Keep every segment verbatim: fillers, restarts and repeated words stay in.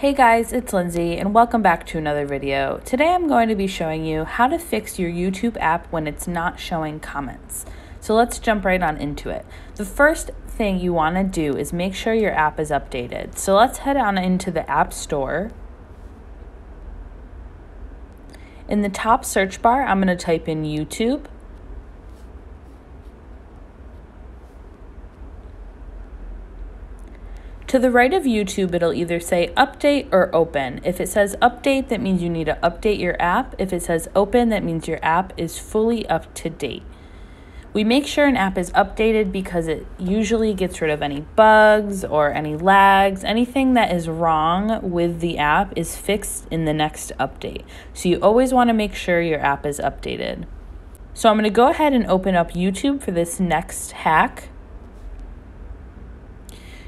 Hey guys, it's Lindsay and welcome back to another video. Today I'm going to be showing you how to fix your YouTube app when it's not showing comments. So let's jump right on into it. The first thing you want to do is make sure your app is updated. So let's head on into the App Store. In the top search bar, I'm going to type in YouTube. To the right of YouTube, it'll either say update or open. If it says update, that means you need to update your app. If it says open, that means your app is fully up to date. We make sure an app is updated because it usually gets rid of any bugs or any lags. Anything that is wrong with the app is fixed in the next update. So you always want to make sure your app is updated. So I'm going to go ahead and open up YouTube for this next hack.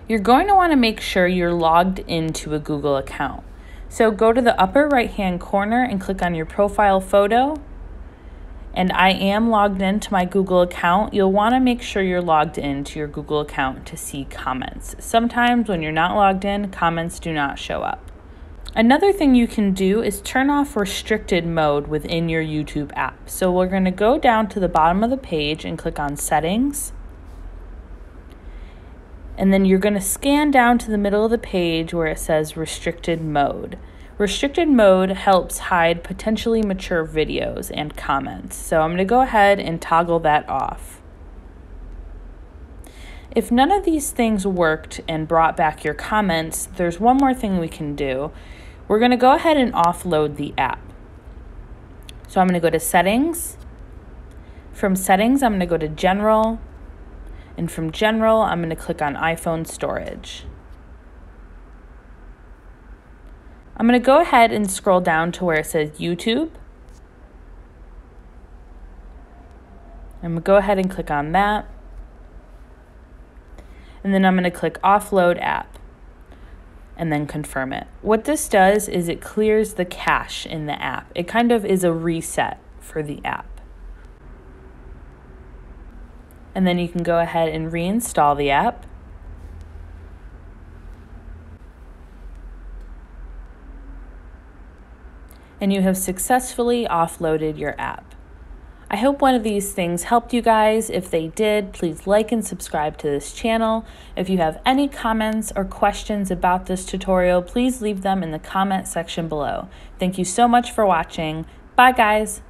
You're going to want to make sure you're logged into a Google account. So go to the upper right-hand corner and click on your profile photo. And I am logged into my Google account. You'll want to make sure you're logged into your Google account to see comments. Sometimes when you're not logged in, comments do not show up. Another thing you can do is turn off restricted mode within your YouTube app. So we're going to go down to the bottom of the page and click on Settings. And then you're going to scan down to the middle of the page where it says restricted mode. Restricted mode helps hide potentially mature videos and comments. So I'm going to go ahead and toggle that off. If none of these things worked and brought back your comments, there's one more thing we can do. We're going to go ahead and offload the app. So I'm going to go to Settings. From Settings, I'm going to go to General. And from General, I'm going to click on iPhone Storage. I'm going to go ahead and scroll down to where it says YouTube. I'm going to go ahead and click on that. And then I'm going to click Offload App and then confirm it. What this does is it clears the cache in the app. It kind of is a reset for the app. And then you can go ahead and reinstall the app. And you have successfully offloaded your app. I hope one of these things helped you guys. If they did, please like and subscribe to this channel. If you have any comments or questions about this tutorial, please leave them in the comment section below. Thank you so much for watching. Bye guys.